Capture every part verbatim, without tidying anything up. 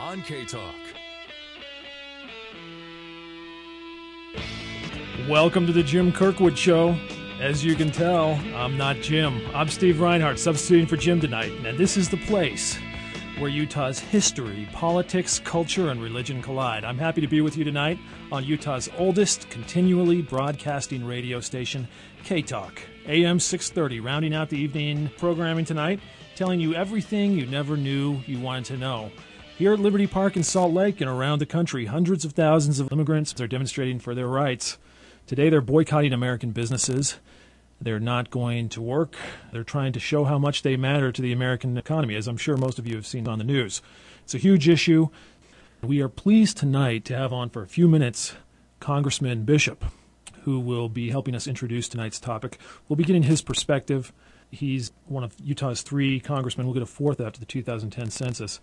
on K-TALK. Welcome to the Jim Kirkwood Show. As you can tell, I'm not Jim. I'm Steve Reinhardt, substituting for Jim tonight, and this is the place where Utah's history, politics, culture, and religion collide. I'm happy to be with you tonight on Utah's oldest continually broadcasting radio station, K-TALK, A M six thirty, rounding out the evening programming tonight, telling you everything you never knew you wanted to know. Here at Liberty Park in Salt Lake and around the country, hundreds of thousands of immigrants are demonstrating for their rights. Today they're boycotting American businesses. They're not going to work. They're trying to show how much they matter to the American economy, as I'm sure most of you have seen on the news. It's a huge issue. We are pleased tonight to have on for a few minutes Congressman Bishop, who will be helping us introduce tonight's topic. We'll be getting his perspective. He's one of Utah's three congressmen. We'll get a fourth after the two thousand ten census.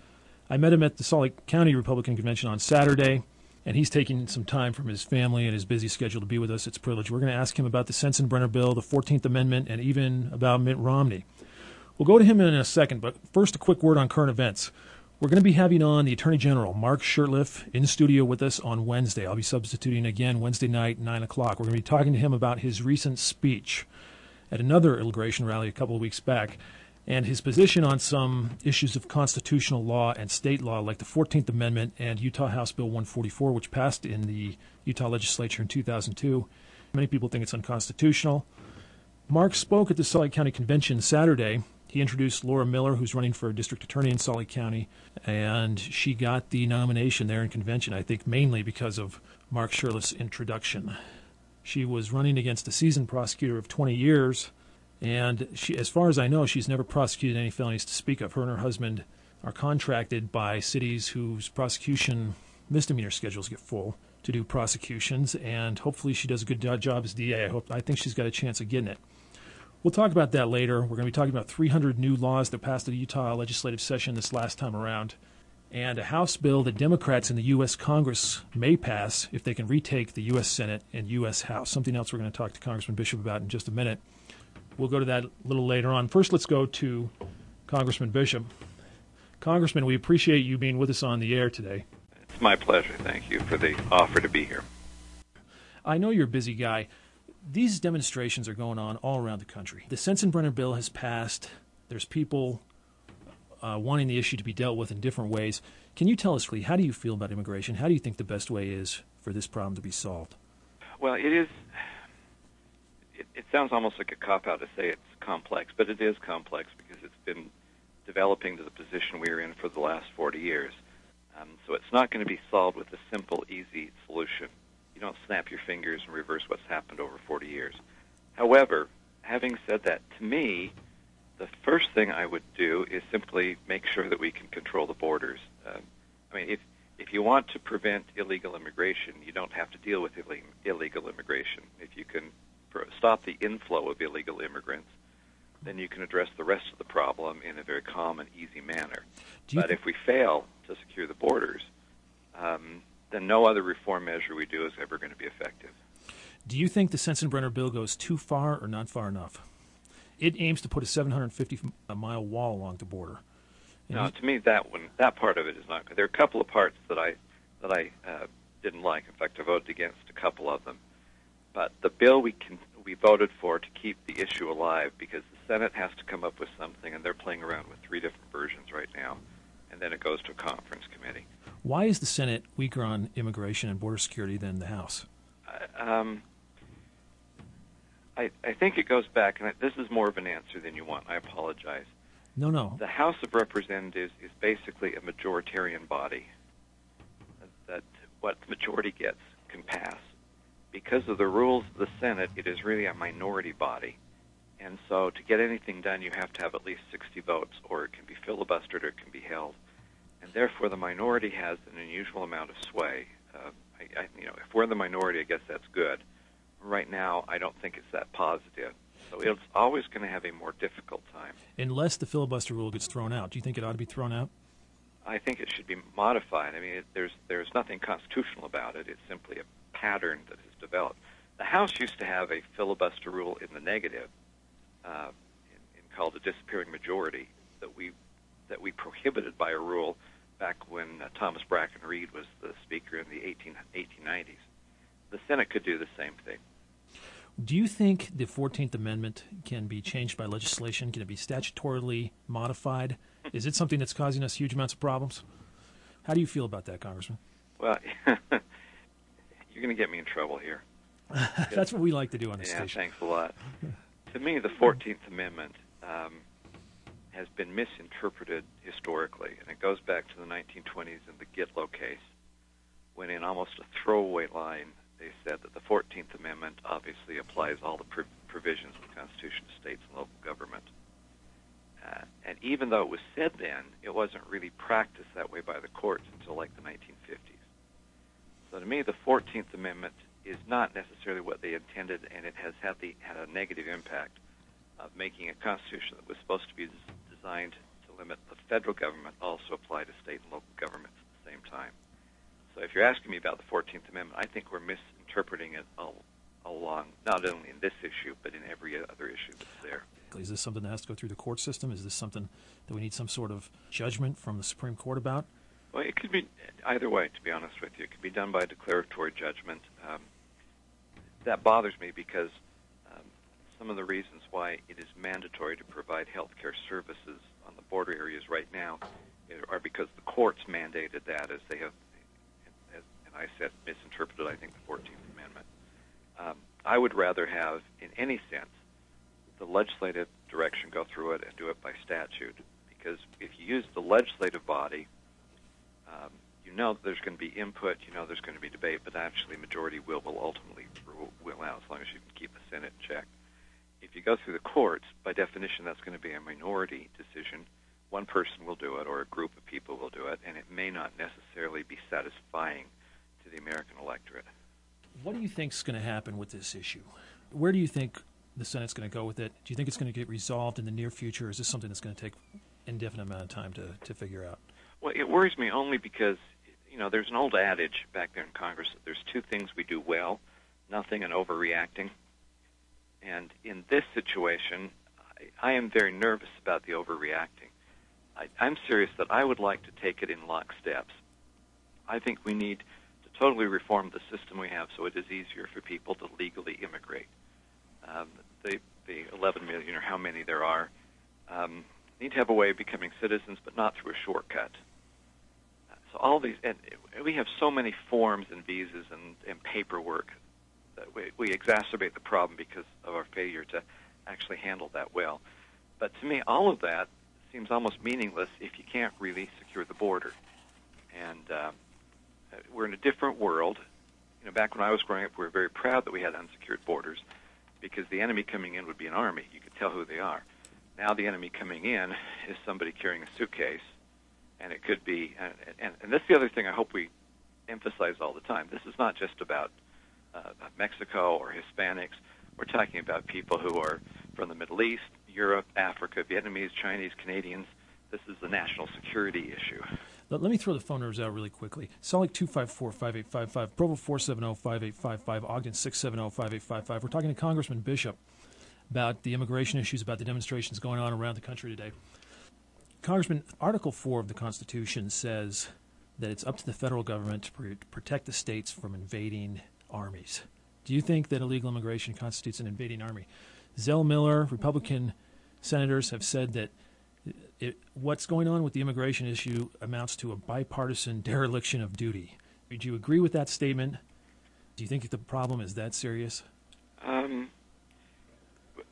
I met him at the Salt Lake County Republican Convention on Saturday, and he's taking some time from his family and his busy schedule to be with us. It's a privilege. We're going to ask him about the Sensenbrenner Bill, the fourteenth Amendment, and even about Mitt Romney. We'll go to him in a second, but first a quick word on current events. We're going to be having on the Attorney General, Mark Shurtleff, in studio with us on Wednesday. I'll be substituting again Wednesday night, nine o'clock. We're going to be talking to him about his recent speech at another immigration rally a couple of weeks back, and his position on some issues of constitutional law and state law, like the fourteenth Amendment and Utah House Bill one forty-four, which passed in the Utah legislature in two thousand two. Many people think it's unconstitutional. Mark spoke at the Salt Lake County Convention Saturday. He introduced Laura Miller, who's running for district attorney in Salt Lake County, and she got the nomination there in convention, I think mainly because of Mark Shurleff's introduction. She was running against a seasoned prosecutor of twenty years, and she, as far as I know, she's never prosecuted any felonies to speak of. Her and her husband are contracted by cities whose prosecution misdemeanor schedules get full to do prosecutions, and hopefully she does a good job as D A. I hope, I think she's got a chance of getting it. We'll talk about that later. We're going to be talking about three hundred new laws that passed the Utah legislative session this last time around, and a House bill that Democrats in the U S Congress may pass if they can retake the U S Senate and U S House. Something else we're going to talk to Congressman Bishop about in just a minute. We'll go to that a little later on. First, let's go to Congressman Bishop. Congressman, we appreciate you being with us on the air today. It's my pleasure. Thank you for the offer to be here. I know you're a busy guy. These demonstrations are going on all around the country. The Sensenbrenner Bill has passed. There's people uh, wanting the issue to be dealt with in different ways. Can you tell us, Lee, how do you feel about immigration? How do you think the best way is for this problem to be solved? Well, it is... It sounds almost like a cop-out to say it's complex, but it is complex because it's been developing to the position we're in for the last forty years. Um, so it's not going to be solved with a simple, easy solution. You don't snap your fingers and reverse what's happened over forty years. However, having said that, to me, the first thing I would do is simply make sure that we can control the borders. Um, I mean, if, if you want to prevent illegal immigration, you don't have to deal with illegal immigration. If you can stop the inflow of illegal immigrants, then you can address the rest of the problem in a very calm and easy manner. But if we fail to secure the borders, um, then no other reform measure we do is ever going to be effective. Do you think the Sensenbrenner Bill goes too far or not far enough? It aims to put a seven hundred fifty mile wall along the border. And no, to me, that one, that part of it is not good. There are a couple of parts that I, that I uh, didn't like. In fact, I voted against a couple of them. But the bill we can, we voted for to keep the issue alive, because the Senate has to come up with something, and they're playing around with three different versions right now, and then it goes to a conference committee. Why is the Senate weaker on immigration and border security than the House? Uh, um, I, I think it goes back, and I, this is more of an answer than you want. I apologize. No, no. The House of Representatives is basically a majoritarian body, that what the majority gets can pass. Because of the rules of the Senate, it is really a minority body. And so to get anything done, you have to have at least sixty votes, or it can be filibustered, or it can be held. And therefore, the minority has an unusual amount of sway. Uh, I, I, you know, if we're in the minority, I guess that's good. Right now, I don't think it's that positive. So it's always going to have a more difficult time. Unless the filibuster rule gets thrown out. Do you think it ought to be thrown out? I think it should be modified. I mean, it, there's, there's nothing constitutional about it. It's simply a pattern that has developed. The House used to have a filibuster rule in the negative, uh, in, in called a disappearing majority, that we, that we prohibited by a rule back when uh, Thomas Brackett Reed was the speaker in the eighteen nineties. The Senate could do the same thing. Do you think the fourteenth Amendment can be changed by legislation? Can it be statutorily modified? Is it something that's causing us huge amounts of problems? How do you feel about that, Congressman? Well, you're going to get me in trouble here. That's what we like to do on this yeah, station. Thanks a lot. To me, the fourteenth Amendment um, has been misinterpreted historically, and it goes back to the nineteen twenties in the Gitlow case, when in almost a throwaway line, they said that the fourteenth Amendment obviously applies all the pr provisions of the Constitution to states and local government. Uh, and even though it was said then, it wasn't really practiced that way by the courts until like the nineteen fifties. So to me, the fourteenth Amendment is not necessarily what they intended, and it has had, the, had a negative impact of making a Constitution that was supposed to be designed to limit the federal government also apply to state and local governments at the same time. So if you're asking me about the fourteenth Amendment, I think we're misinterpreting it all along, not only in this issue, but in every other issue that's there. Is this something that has to go through the court system? Is this something that we need some sort of judgment from the Supreme Court about? Well, it could be either way, to be honest with you. It could be done by declaratory judgment. Um, that bothers me because um, some of the reasons why it is mandatory to provide health care services on the border areas right now are because the courts mandated that, as they have, I said, misinterpreted, I think, the fourteenth Amendment. Um, I would rather have, in any sense, the legislative direction go through it and do it by statute, because if you use the legislative body, um, you know that there's going to be input, you know there's going to be debate, but actually majority will will ultimately will out, as long as you can keep the Senate in check. If you go through the courts, by definition, that's going to be a minority decision. One person will do it, or a group of people will do it, and it may not necessarily be satisfying the American electorate. What do you think is going to happen with this issue? Where do you think the Senate's going to go with it? Do you think it's going to get resolved in the near future? Is this something that's going to take an indefinite amount of time to, to figure out? Well, it worries me only because, you know, there's an old adage back there in Congress that there's two things we do well, nothing and overreacting. And in this situation, I, I am very nervous about the overreacting. I, I'm serious that I would like to take it in lock steps. I think we need totally reform the system we have so it is easier for people to legally immigrate. Um, the, the eleven million or how many there are um, need to have a way of becoming citizens, but not through a shortcut. Uh, so all these, and we have so many forms and visas and, and paperwork that we, we exacerbate the problem because of our failure to actually handle that well. But to me, all of that seems almost meaningless if you can't really secure the border. And um, we're in a different world. You know, back when I was growing up, we were very proud that we had unsecured borders because the enemy coming in would be an army. You could tell who they are. Now the enemy coming in is somebody carrying a suitcase, and it could be and, and, and that's the other thing I hope we emphasize all the time. This is not just about uh, Mexico or Hispanics. We're talking about people who are from the Middle East, Europe, Africa, Vietnamese, Chinese, Canadians. This is the national security issue. Let me throw the phone numbers out really quickly. Salt Lake two five four, five eight five five, Provo four seven zero, five eight five five, Ogden six seven zero, five eight five five. We're talking to Congressman Bishop about the immigration issues, about the demonstrations going on around the country today. Congressman, Article four of the Constitution says that it's up to the federal government to pr protect the states from invading armies. Do you think that illegal immigration constitutes an invading army? Zell Miller, Republican senators have said that It, what's going on with the immigration issue amounts to a bipartisan dereliction of duty. Do you agree with that statement? Do you think the problem is that serious? Um,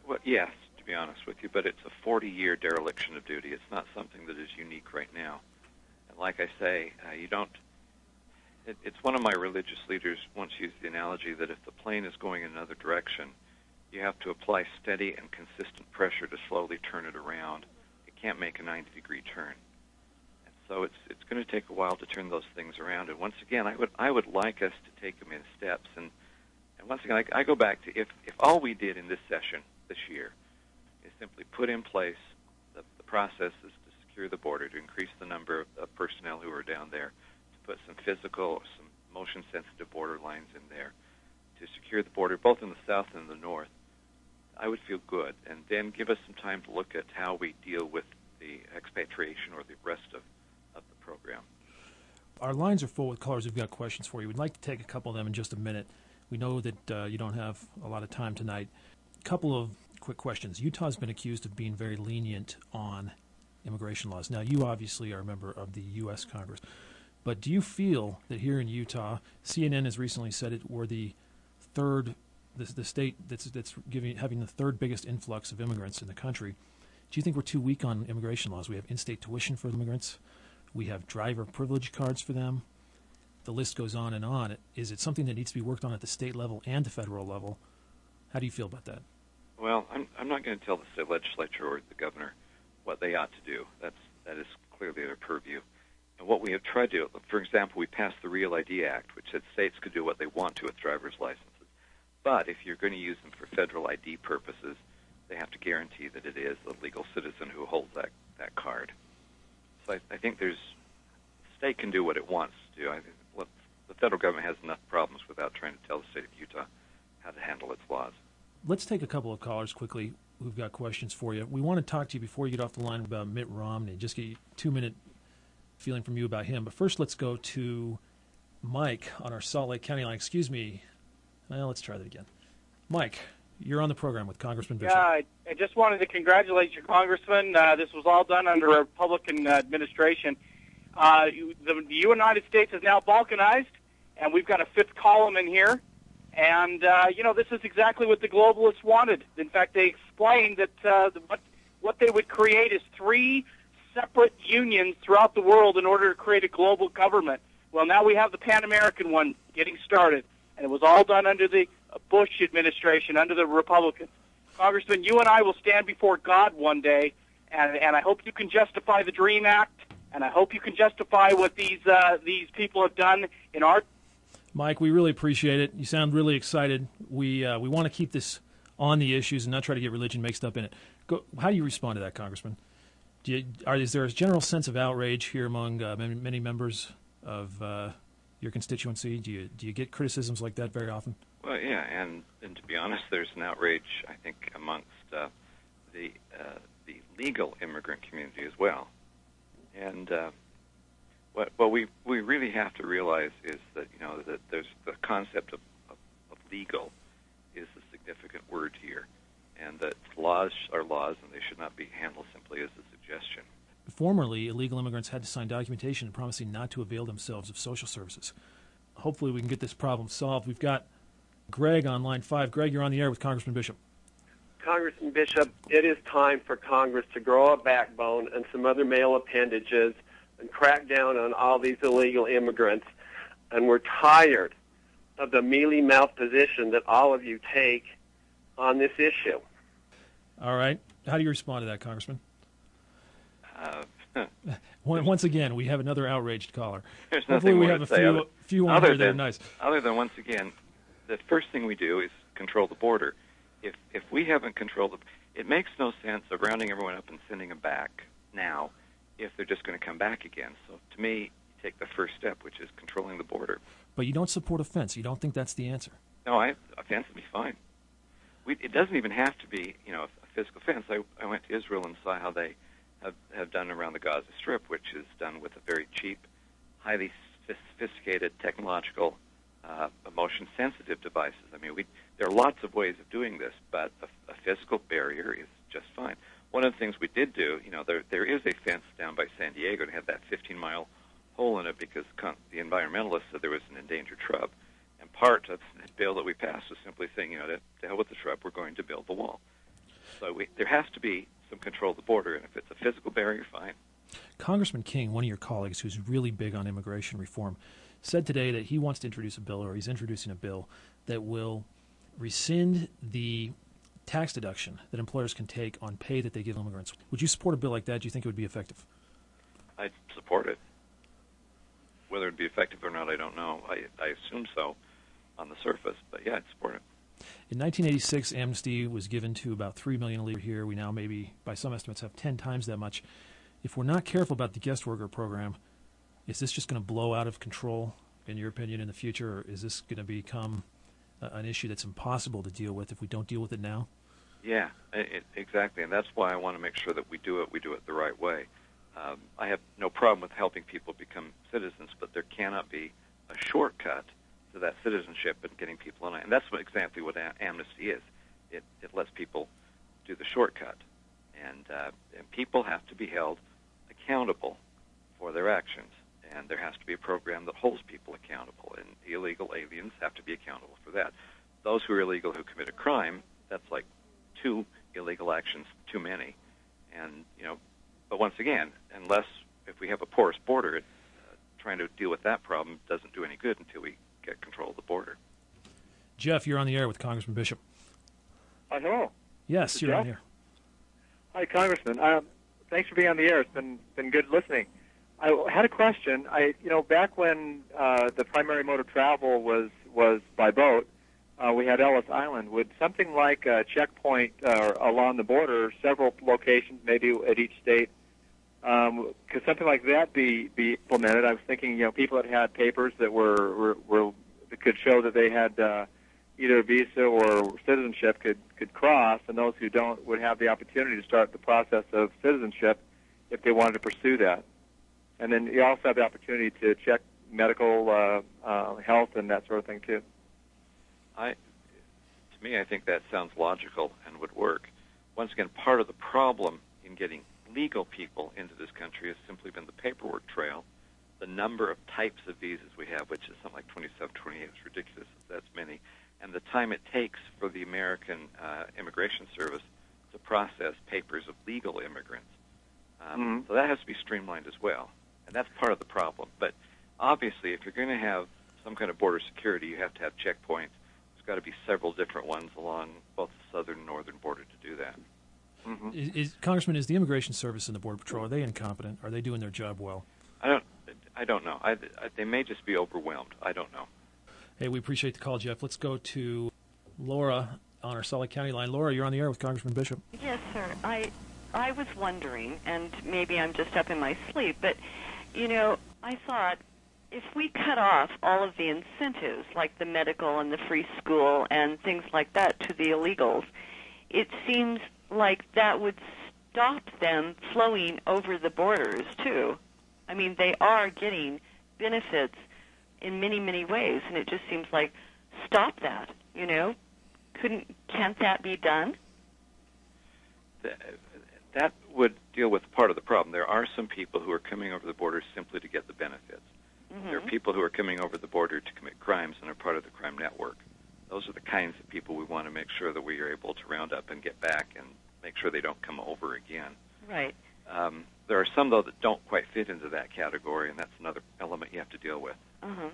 well, yes, to be honest with you, but it's a forty-year dereliction of duty. It's not something that is unique right now. And like I say, uh, you don't... It, it's one of my religious leaders once used the analogy that if the plane is going in another direction, you have to apply steady and consistent pressure to slowly turn it around. Can't make a ninety degree turn, and so it's it's going to take a while to turn those things around. And once again, I would I would like us to take them in steps. And and once again, I, I go back to if if all we did in this session this year is simply put in place the, the processes to secure the border, to increase the number of, of personnel who are down there, to put some physical, some motion sensitive border lines in there, to secure the border both in the south and the north. I would feel good, and then give us some time to look at how we deal with the expatriation or the rest of, of the program. our lines are full with callers. We've got questions for you. We'd like to take a couple of them in just a minute. We know that uh, you don't have a lot of time tonight. A couple of quick questions. Utah's been accused of being very lenient on immigration laws. Now, you obviously are a member of the U S Congress, but do you feel that here in Utah, C N N has recently said it, we're the third, the, the state that's that's giving having the third biggest influx of immigrants in the country. Do you think we're too weak on immigration laws? We have in-state tuition for immigrants. We have driver privilege cards for them. The list goes on and on. Is it something that needs to be worked on at the state level and the federal level? How do you feel about that? Well, I'm, I'm not going to tell the state legislature or the governor what they ought to do. That's, that is clearly their purview. And what we have tried to do, for example, we passed the Real I D Act, which said states could do what they want to with driver's licenses. But if you're going to use them for federal I D purposes, they have to guarantee that it is a legal citizen who holds that, that card. So I, I think there's, the state can do what it wants to do. I think let, the federal government has enough problems without trying to tell the state of Utah how to handle its laws. Let's take a couple of callers quickly. We've got questions for you. We want to talk to you before you get off the line about Mitt Romney. Just get a two-minute feeling from you about him. But first, let's go to Mike on our Salt Lake County line. Excuse me. Well, let's try that again. Mike, you're on the program with Congressman Bishop. Yeah, I, I just wanted to congratulate you, Congressman. Uh, this was all done under a Republican administration. Uh, the, the United States is now balkanized, and we've got a fifth column in here. And, uh, you know, this is exactly what the globalists wanted. In fact, they explained that uh, the, what, what they would create is three separate unions throughout the world in order to create a global government. Well, now we have the Pan-American one getting started. And it was all done under the Bush administration, under the Republicans. Congressman, you and I will stand before God one day, and, and I hope you can justify the Dream Act, and I hope you can justify what these uh, these people have done in our... Mike, we really appreciate it. You sound really excited. We uh, we want to keep this on the issues and not try to get religion mixed up in it. Go, how do you respond to that, Congressman? Do you, are, is there a general sense of outrage here among uh, many, many members of... Uh, your constituency? Do you do you get criticisms like that very often? Well, yeah, and, and to be honest, there's an outrage, I think, amongst uh, the uh, the legal immigrant community as well. And uh, what what we we really have to realize is that you know that there's the concept of, of, of legal is the significant word here, and that laws are laws and they should not be handled simply as a suggestion. Formerly, illegal immigrants had to sign documentation promising not to avail themselves of social services. Hopefully we can get this problem solved. We've got Greg on line five. Greg, you're on the air with Congressman Bishop. Congressman Bishop, it is time for Congress to grow a backbone and some other male appendages and crack down on all these illegal immigrants. And we're tired of the mealy-mouthed position that all of you take on this issue. All right. How do you respond to that, Congressman? Uh, once again, we have another outraged caller. There's nothing we have a few, other, few on here that are nice. Other than, once again, the first thing we do is control the border. If if we haven't controlled the, it makes no sense of rounding everyone up and sending them back now if they're just going to come back again. So to me, you take the first step, which is controlling the border. But you don't support offense. You don't think that's the answer. No, I, offense would be fine. We, it doesn't even have to be, you know, a physical offense. I, I went to Israel and saw how they... have done around the Gaza Strip, which is done with a very cheap, highly sophisticated technological, uh, emotion-sensitive devices. I mean, we, there are lots of ways of doing this, but a, a physical barrier is just fine. One of the things we did do, you know, there, there is a fence down by San Diego to have that fifteen-mile hole in it because con the environmentalists said there was an endangered shrub. And part of the bill that we passed was simply saying, you know, to, to hell with the shrub, we're going to build the wall. So we, there has to be some control of the border, and if it's a physical barrier, fine. Congressman King, one of your colleagues who's really big on immigration reform, said today that he wants to introduce a bill, or he's introducing a bill, that will rescind the tax deduction that employers can take on pay that they give immigrants. Would you support a bill like that? Do you think it would be effective? I'd support it. Whether it would be effective or not, I don't know. I, I assume so on the surface, but yeah, I'd support it. In nineteen eighty-six, amnesty was given to about three million illegals here. We now maybe, by some estimates, have ten times that much. If we're not careful about the guest worker program, is this just going to blow out of control, in your opinion, in the future? Or is this going to become uh, an issue that's impossible to deal with if we don't deal with it now? Yeah, it, exactly. And that's why I want to make sure that we do it, we do it the right way. Um, I have no problem with helping people become citizens, but there cannot be a shortcut to that citizenship and getting people in. And that's what, exactly what am amnesty is. It, it lets people do the shortcut. And, uh, and people have to be held accountable for their actions. And there has to be a program that holds people accountable. And illegal aliens have to be accountable for that. Those who are illegal who commit a crime, that's like two illegal actions too many. And, you know, but once again, unless, if we have a porous border, it, uh, trying to deal with that problem doesn't do any good until we get control of the border. Jeff, you're on the air with Congressman Bishop. Uh, hello. Yes, you're Jeff? on here. Hi, Congressman. Uh, thanks for being on the air. It's been been good listening. I had a question. I, you know, back when uh, the primary mode of travel was was by boat, uh, we had Ellis Island. Would something like a checkpoint uh, along the border, several locations, maybe at each state, um, could something like that be be implemented? I was thinking, you know, people that had papers that were were, were that could show that they had uh, either a visa or citizenship could could cross, and those who don't would have the opportunity to start the process of citizenship if they wanted to pursue that. And then you also have the opportunity to check medical uh, uh, health and that sort of thing, too. I, to me, I think that sounds logical and would work. Once again, part of the problem in getting legal people into this country has simply been the paperwork trail, the number of types of visas we have, which is something like twenty-seven, twenty-eight. It's ridiculous if that's many. And the time it takes for the American uh, Immigration Service to process papers of legal immigrants. Um, mm-hmm. So that has to be streamlined as well. And that's part of the problem. But obviously, if you're going to have some kind of border security, you have to have checkpoints. There's got to be several different ones along both the southern and northern border to do that. Mm-hmm. is, is, Congressman, is the Immigration Service and the Border Patrol, are they incompetent? Are they doing their job well? I don't, I don't know. I, I, they may just be overwhelmed. I don't know. Hey, we appreciate the call, Jeff. Let's go to Laura on our Salt Lake County line. Laura, you're on the air with Congressman Bishop. Yes, sir. I, I was wondering, and maybe I'm just up in my sleep, but... You know, I thought if we cut off all of the incentives, like the medical and the free school and things like that, to the illegals, it seems like that would stop them flowing over the borders, too. I mean, they are getting benefits in many, many ways, and it just seems like stop that, you know? Couldn't, can't that be done? The, that would deal with part of the problem. There are some people who are coming over the border simply to get the benefits. Mm-hmm. There are people who are coming over the border to commit crimes and are part of the crime network. Those are the kinds of people we want to make sure that we are able to round up and get back and make sure they don't come over again. Right. Um, there are some, though, that don't quite fit into that category, and that's another element you have to deal with. Uh-huh.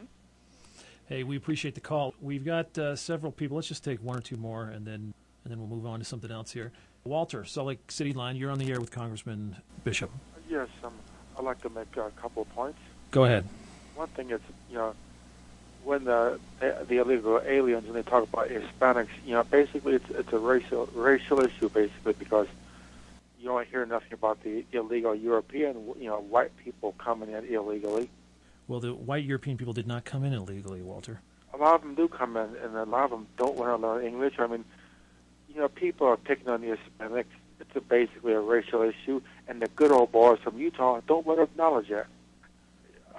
Hey, we appreciate the call. We've got uh, several people. Let's just take one or two more, and then, and then we'll move on to something else here. Walter, Salt Lake City line, you're on the air with Congressman Bishop. Yes, um, I'd like to make a couple of points. Go ahead. One thing is, you know, when the the illegal aliens, when they talk about Hispanics, you know, basically it's it's a racial racial issue, basically, because you don't hear nothing about the illegal European, you know, white people coming in illegally. Well, the white European people did not come in illegally, Walter. A lot of them do come in, and a lot of them don't want to learn English. I mean, you know, people are picking on the Hispanics. It's a basically a racial issue, and the good old boys from Utah don't want to acknowledge that.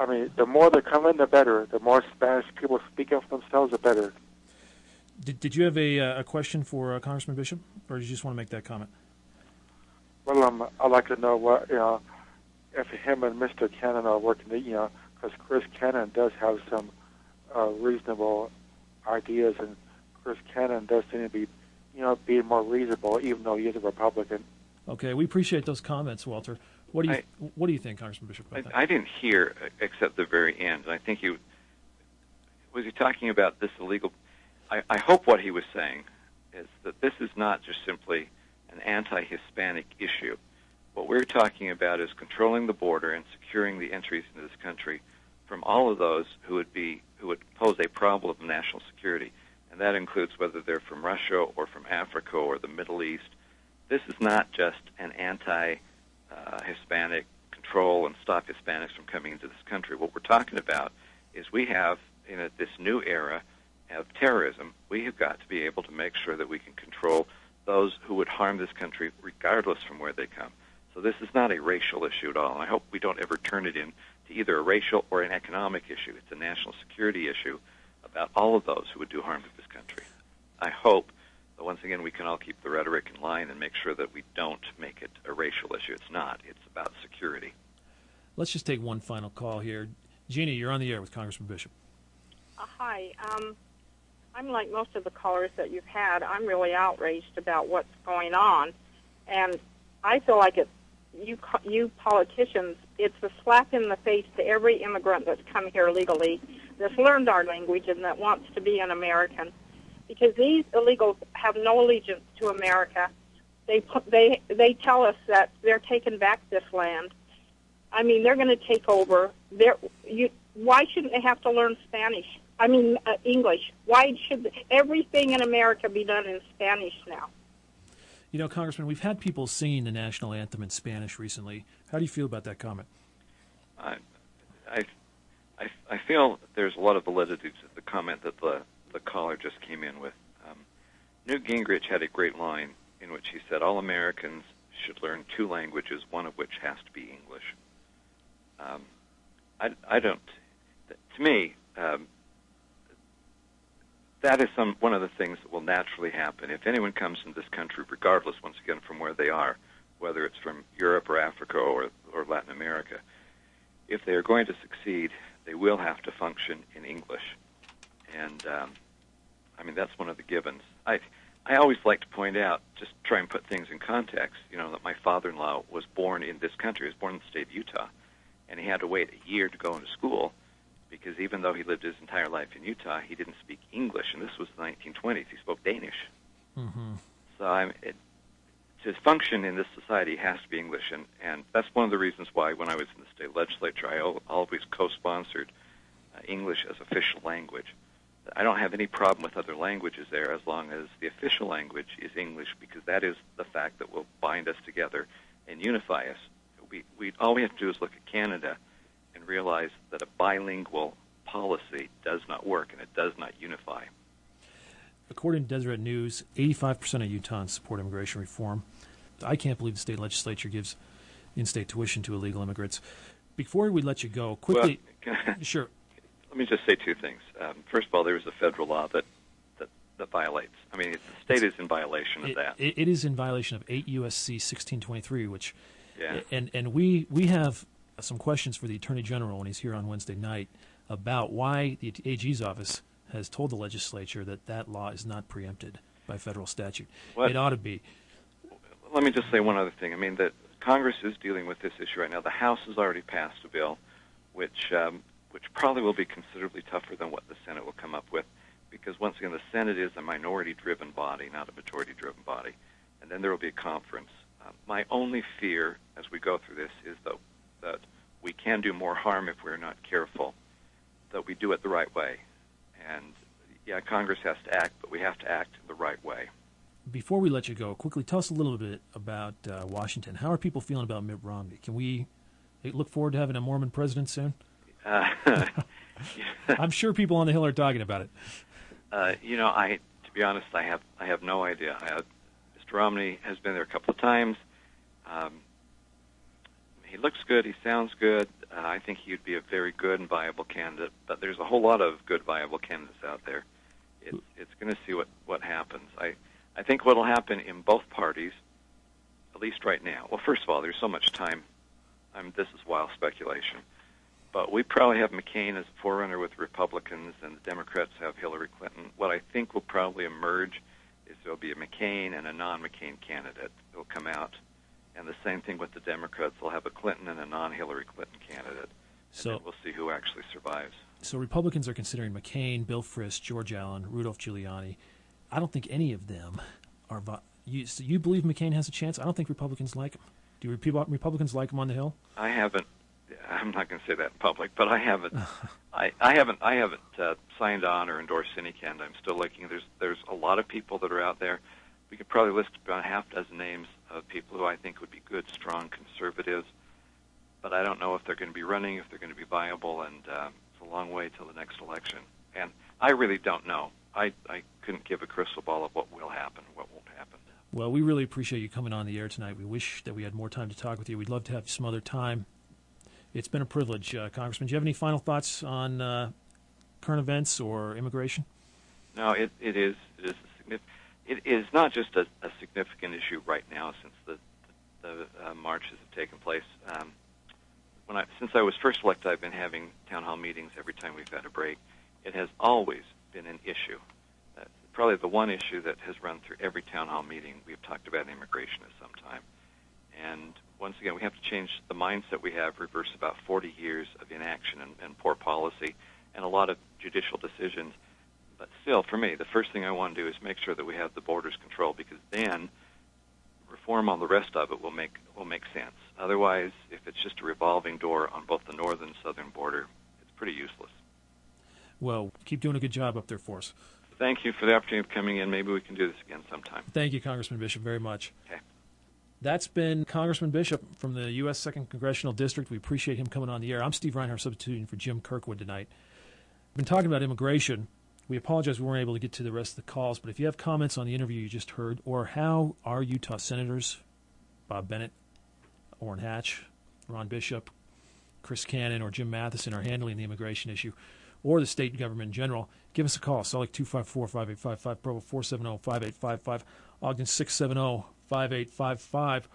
I mean, the more they come in, the better. The more Spanish people speak up for themselves, the better. Did, did you have a, uh, a question for uh, Congressman Bishop, or did you just want to make that comment? Well, um, I'd like to know what, you know, if him and Mister Cannon are working, to, you know, because Chris Cannon does have some uh, reasonable ideas, and Chris Cannon does seem to be, you know, being more reasonable, even though he is a Republican. Okay, we appreciate those comments, Walter. What do you I, What do you think, Congressman Bishop? About I, that? I didn't hear except the very end. I think you was he talking about this illegal. I, I hope what he was saying is that this is not just simply an anti-Hispanic issue. What we're talking about is controlling the border and securing the entries into this country from all of those who would be who would pose a problem of national security. And that includes whether they're from Russia or from Africa or the Middle East. This is not just an anti-Hispanic uh, control and stop Hispanics from coming into this country. What we're talking about is we have, in a, this new era of terrorism, we have got to be able to make sure that we can control those who would harm this country regardless from where they come. So this is not a racial issue at all. And I hope we don't ever turn it into either a racial or an economic issue. It's a national security issue about all of those who would do harm to this country. I hope that once again we can all keep the rhetoric in line and make sure that we don't make it a racial issue. It's not. It's about security. Let's just take one final call here. Jeannie, you're on the air with Congressman Bishop. Uh, hi. Um, I'm like most of the callers that you've had. I'm really outraged about what's going on. And I feel like it's You, you politicians, it's a slap in the face to every immigrant that's come here legally, that's learned our language and that wants to be an American, because these illegals have no allegiance to America. They put, they they tell us that they're taking back this land. I mean, they're going to take over. They're, you, why shouldn't they have to learn Spanish? I mean, uh, English. Why should everything in America be done in Spanish now? You know, Congressman, we've had people singing the national anthem in Spanish recently. How do you feel about that comment? I, I, I feel there's a lot of validity to the comment that the, the caller just came in with. Um, Newt Gingrich had a great line in which he said, all Americans should learn two languages, one of which has to be English. Um, I, I don't, to me, um, that is some, one of the things that will naturally happen. If anyone comes into this country, regardless, once again, from where they are, whether it's from Europe or Africa or, or Latin America, if they are going to succeed, they will have to function in English. And, um, I mean, that's one of the givens. I, I always like to point out, just try and put things in context, you know, that my father-in-law was born in this country. He was born in the state of Utah, and he had to wait a year to go into school, because even though he lived his entire life in Utah, he didn't speak English, and this was the nineteen twenties. He spoke Danish. Mm-hmm. So I'm, it, to function in this society has to be English, and, and that's one of the reasons why when I was in the state legislature, I always co-sponsored uh, English as official language. I don't have any problem with other languages there as long as the official language is English, because that is the fact that will bind us together and unify us. We, we, all we have to do is look at Canada and realize that a bilingual policy does not work and it does not unify. According to Deseret News, eighty-five percent of Utahns support immigration reform. I can't believe the state legislature gives in-state tuition to illegal immigrants. Before we let you go, quickly... Well, I, sure. Let me just say two things. Um, first of all, there is a federal law that, that, that violates. I mean, it's, the state it's, is in violation of it, that. It, it is in violation of eight U S C sixteen twenty-three, which... Yeah. And, and we, we have... some questions for the Attorney General when he's here on Wednesday night about why the A G's office has told the legislature that that law is not preempted by federal statute. What? It ought to be. Let me just say one other thing. I mean, that Congress is dealing with this issue right now. The House has already passed a bill which, um, which probably will be considerably tougher than what the Senate will come up with, because, once again, the Senate is a minority-driven body, not a majority-driven body. And then there will be a conference. Uh, my only fear as we go through this is, though, that we can do more harm if we're not careful, that we do it the right way. And, yeah, Congress has to act, but we have to act the right way. Before we let you go, quickly tell us a little bit about uh, Washington. How are people feeling about Mitt Romney? Can we look forward to having a Mormon president soon? Uh, I'm sure people on the Hill are talking about it. Uh, you know, I, to be honest, I have, I have no idea. I have, Mister Romney has been there a couple of times. Um, He looks good. He sounds good. Uh, I think he'd be a very good and viable candidate. But there's a whole lot of good, viable candidates out there. It's, it's going to see what, what happens. I, I think what will happen in both parties, at least right now. Well, first of all, there's so much time. I mean, this is wild speculation. But we probably have McCain as a forerunner with Republicans, and the Democrats have Hillary Clinton. What I think will probably emerge is there will be a McCain and a non-McCain candidate that will come out. And the same thing with the Democrats. They'll have a Clinton and a non-Hillary Clinton candidate. So and then we'll see who actually survives. So Republicans are considering McCain, Bill Frist, George Allen, Rudolph Giuliani. I don't think any of them are – you, so you believe McCain has a chance? I don't think Republicans like him. Do Republicans like him on the Hill? I haven't – I'm not going to say that in public, but I haven't – I, I haven't, I haven't uh, signed on or endorsed any candidate. I'm still looking. There's, there's a lot of people that are out there. We could probably list about a half dozen names of people who I think would be good, strong conservatives, but I don't know if they're going to be running, if they're going to be viable, and um, it's a long way till the next election. And I really don't know. I, I couldn't give a crystal ball of what will happen, what won't happen. Well, we really appreciate you coming on the air tonight. We wish that we had more time to talk with you. We'd love to have some other time. It's been a privilege, uh, Congressman. Do you have any final thoughts on uh, current events or immigration? No, it, it is it is a it is not just a, a significant issue right now since the the, the uh, marches have taken place. Um, when I since I was first elected, I've been having town hall meetings every time we've had a break. It has always been an issue. That's probably the one issue that has run through every town hall meeting we've talked about immigration at some time. And once again, we have to change the mindset we have, reverse about forty years of inaction and, and poor policy and a lot of judicial decisions. But still, for me, the first thing I want to do is make sure that we have the borders controlled, because then reform on the rest of it will make will make sense. Otherwise, if it's just a revolving door on both the northern and southern border, it's pretty useless. Well, keep doing a good job up there for us. Thank you for the opportunity of coming in. Maybe we can do this again sometime. Thank you, Congressman Bishop, very much. Okay. That's been Congressman Bishop from the U S second Congressional District. We appreciate him coming on the air. I'm Steve Reinhardt, substituting for Jim Kirkwood tonight. We've been talking about immigration. We apologize we weren't able to get to the rest of the calls, but if you have comments on the interview you just heard, or how our Utah Senators, Bob Bennett, Orrin Hatch, Ron Bishop, Chris Cannon, or Jim Matheson are handling the immigration issue, or the state government in general, give us a call. Salt Lake two five four, five eight five five, Provo four seven zero, five eight five five, Ogden six seven zero, five eight five five.